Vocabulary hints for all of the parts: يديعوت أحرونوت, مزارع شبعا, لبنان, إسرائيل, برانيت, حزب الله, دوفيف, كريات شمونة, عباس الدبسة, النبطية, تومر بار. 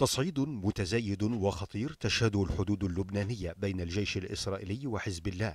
تصعيد متزايد وخطير تشهده الحدود اللبنانية بين الجيش الإسرائيلي وحزب الله.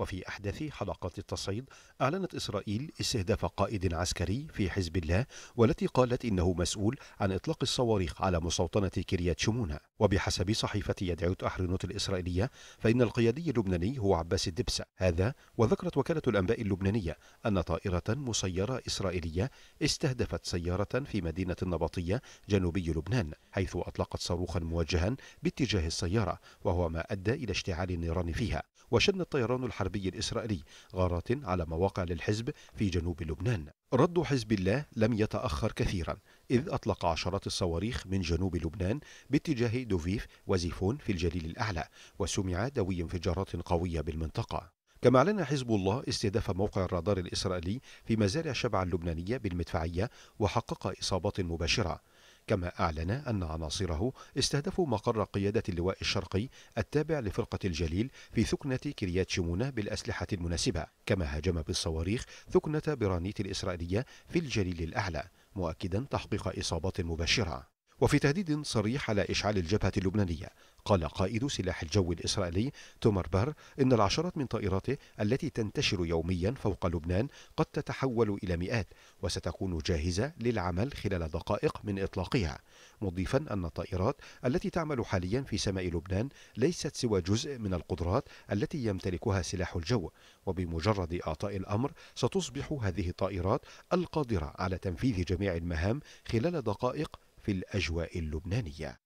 وفي أحدث حلقات التصعيد أعلنت إسرائيل استهداف قائد عسكري في حزب الله، والتي قالت إنه مسؤول عن إطلاق الصواريخ على مستوطنة كريات شمونة. وبحسب صحيفة يديعوت أحرونوت الإسرائيلية فإن القيادي اللبناني هو عباس الدبسة. هذا وذكرت وكالة الأنباء اللبنانية أن طائرة مسيرة إسرائيلية استهدفت سيارة في مدينة النبطية جنوبي لبنان، حيث أطلقت صاروخا موجها باتجاه السيارة، وهو ما أدى إلى اشتعال النيران فيها. وشن الطيران الحربي الإسرائيلي غارات على مواقع للحزب في جنوب لبنان. رد حزب الله لم يتأخر كثيرا، إذ أطلق عشرات الصواريخ من جنوب لبنان باتجاه دوفيف وزيفون في الجليل الأعلى، وسمع دوي انفجارات قوية بالمنطقة. كما أعلن حزب الله استهداف موقع الرادار الإسرائيلي في مزارع شبعا اللبنانية بالمدفعية، وحقق إصابات مباشرة. كما أعلن أن عناصره استهدفوا مقر قيادة اللواء الشرقي التابع لفرقة الجليل في ثكنة كريات شمونة بالأسلحة المناسبة. كما هاجم بالصواريخ ثكنة برانيت الإسرائيلية في الجليل الأعلى، مؤكدا تحقيق إصابات مباشرة. وفي تهديد صريح على إشعال الجبهة اللبنانية، قال قائد سلاح الجو الإسرائيلي تومر بار إن العشرات من طائراته التي تنتشر يوميا فوق لبنان قد تتحول إلى مئات، وستكون جاهزة للعمل خلال دقائق من إطلاقها، مضيفا أن الطائرات التي تعمل حاليا في سماء لبنان ليست سوى جزء من القدرات التي يمتلكها سلاح الجو، وبمجرد إعطاء الأمر ستصبح هذه الطائرات القادرة على تنفيذ جميع المهام خلال دقائق في الأجواء اللبنانية.